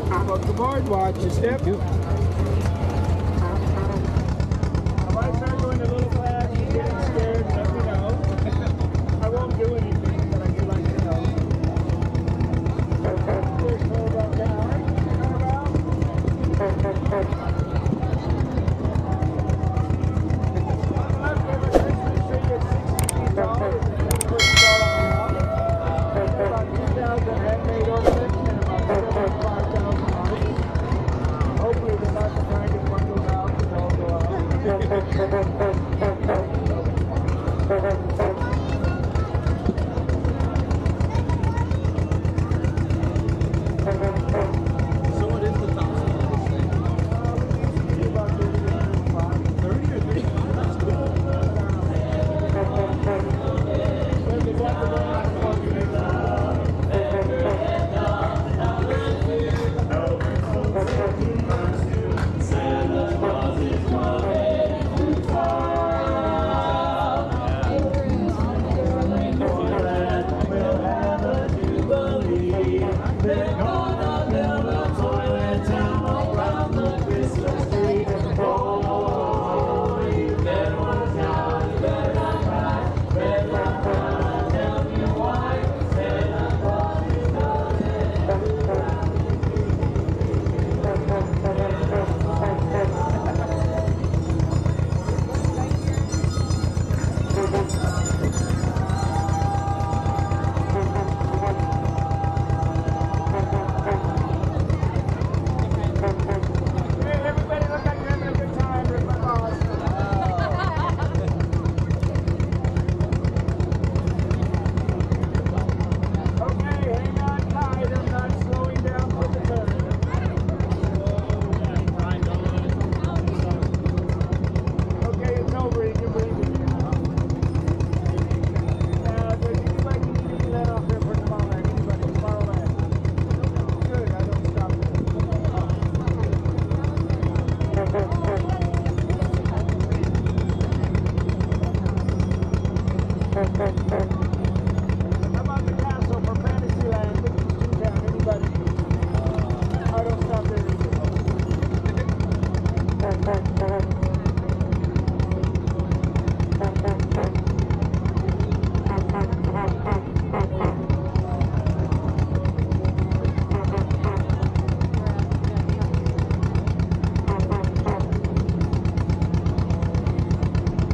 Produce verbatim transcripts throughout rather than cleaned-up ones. guard, about the guard watch, you step. Thank you. If I start going a little fast, getting scared, let me know. I won't do anything, but I do like to know. First hold up down.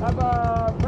How about